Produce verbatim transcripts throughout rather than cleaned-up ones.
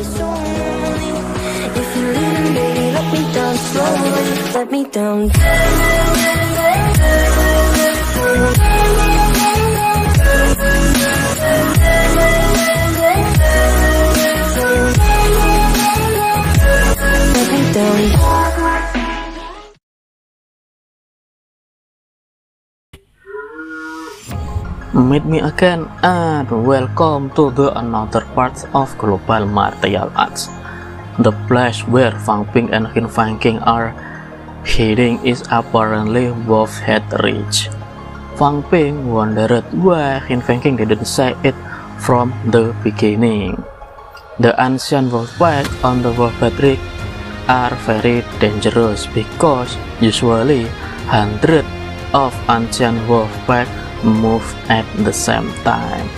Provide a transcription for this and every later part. Let me down. Meet me again and welcome to the another part of Global Martial Arts. The place where Fang Ping and Qin Fengqing are hiding is apparently Wolf Head Ridge. Fang Ping wondered why Qin Fengqing didn't say it from the beginning. The ancient wolf pack on the Wolf Head Ridge are very dangerous because usually hundreds of ancient wolf pack move at the same time.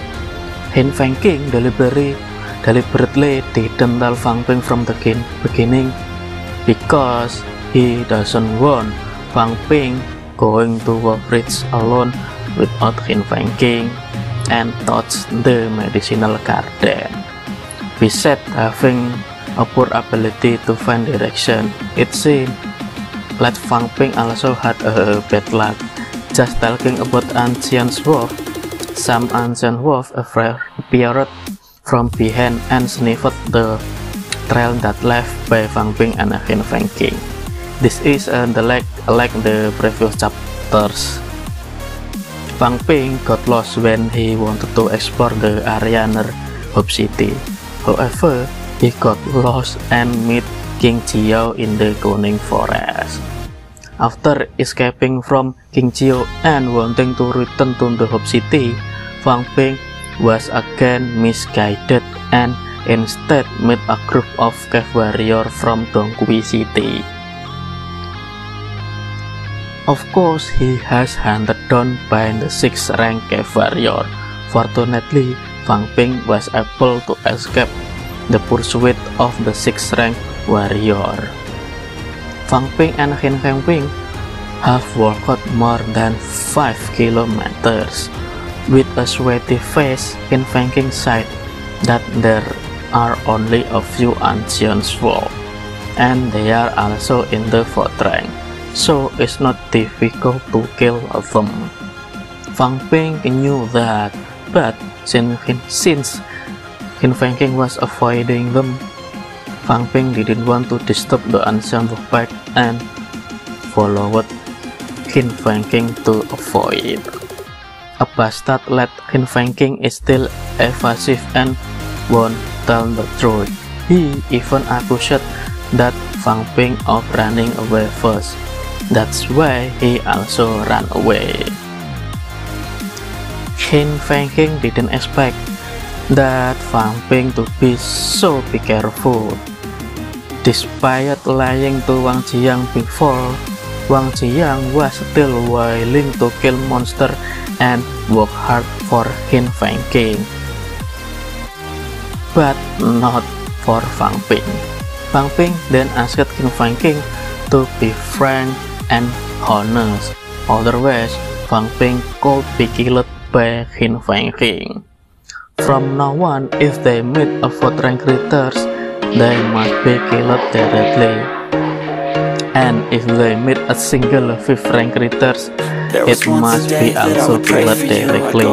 Qin Fengqing deliberately, deliberately didn't tell Fang Ping from the beginning because he doesn't want Fang Ping going to Wolf Ridge alone without Qin Fengqing and touch the medicinal garden. Besides having a poor ability to find direction, it seemed that Fang Ping also had a bad luck. Just talking about ancient wolf, some ancient wolf appeared from behind and sniffed the trail that left by Fang Ping and Qin Fengqing. This is uh, the like, like the previous chapters. Fang Ping got lost when he wanted to explore the Arianer Hub City. However, he got lost and met King Chiao in the Golden Forest. After escaping from King Chiao and wanting to return to the Hope City, Fang Ping was again misguided and instead met a group of cave warriors from Dongkui City. Of course, he has hunted down by the sixth rank cave warrior. Fortunately, Fang Ping was able to escape the pursuit of the sixth rank warrior. Fang Ping and Qin Fengqing have walked more than five kilometers. With a sweaty face, Qin Fengqing said that there are only a few ancient wolves, and they are also in the fourth rank, so it's not difficult to kill them. Fang Ping knew that, but since Qin Fengqing was avoiding them, Fang Ping didn't want to disturb the ancient wolf pack and followed Qin Fengqing to avoid. A bastard led Qin Fengqing is still evasive and won't tell the truth. He even accused that Fang Ping of running away first. That's why he also ran away. Qin Fengqing didn't expect that Fang Ping to be so be careful. Despite lying to Wang Jiang before, Wang Jiang was still willing to kill monsters and work hard for Qin Fengqing, but not for Fang Ping. Fang Ping then asked Qin Fengqing to be frank and honest, otherwise Fang Ping could be killed by Qin Fengqing. From now on, if they meet a fourth rank creatures, they must be killed directly. And if they meet a single fifth rank creatures, it must be also killed directly.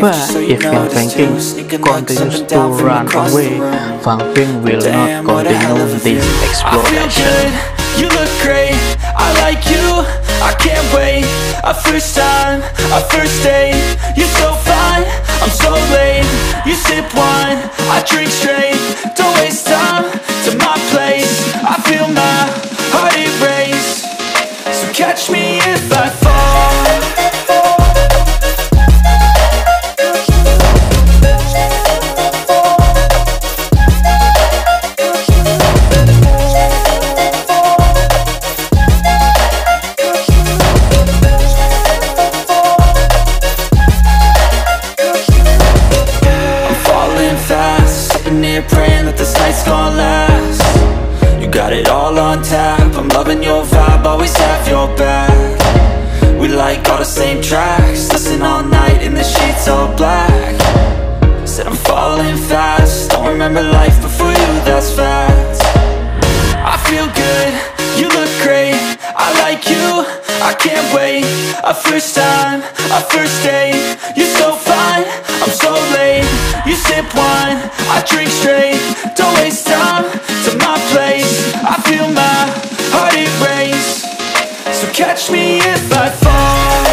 But if Qin Fengqing continues to run away, Fang Ping will not continue this exploration. You look great, I like you, I can't wait. Our first time, our first date, you're so fine, I'm so late. You sip wine, I drink straight. Don't waste time to my place. I feel my heart erase. So catch me if I fall. Remember life before you just facts. I feel good, you look great, I like you, I can't wait. A first time, a first date, you're so fine, I'm so late. You sip wine, I drink straight, don't waste time to my place. I feel my heart it race, so catch me if I fall.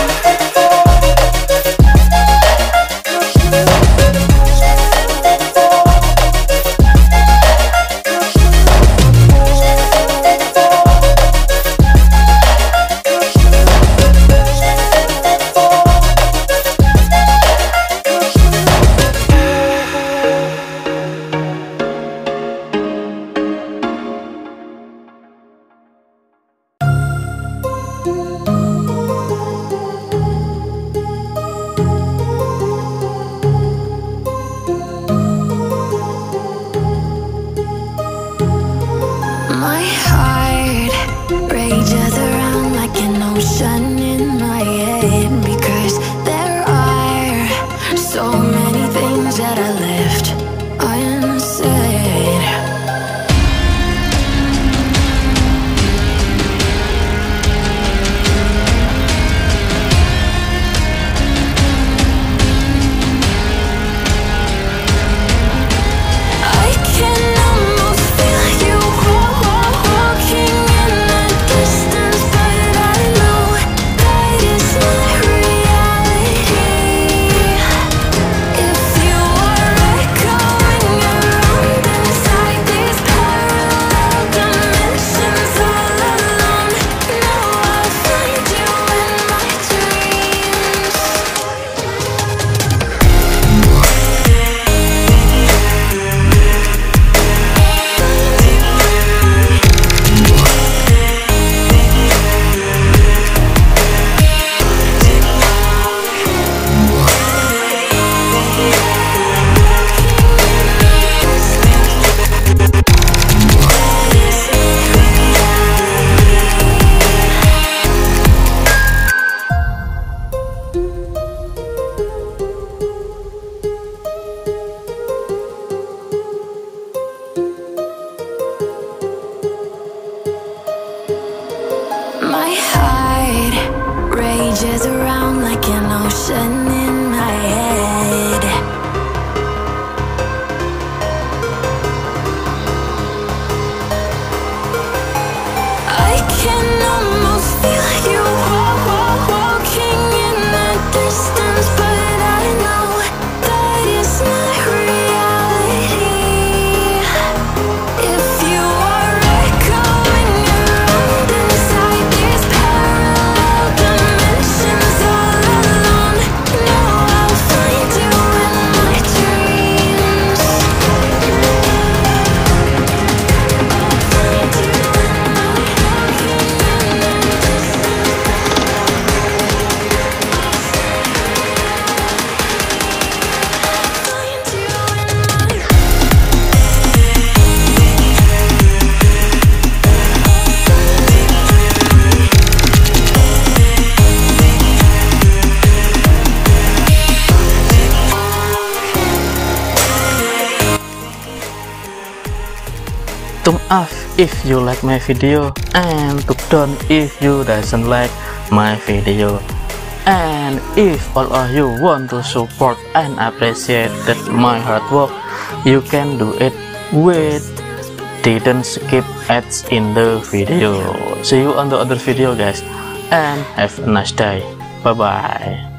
Up if you like my video, and thumbs down if you doesn't like my video. And if all of you want to support and appreciate that my hard work, you can do it with didn't skip ads in the video. See you on the other video guys, and have a nice day. Bye bye.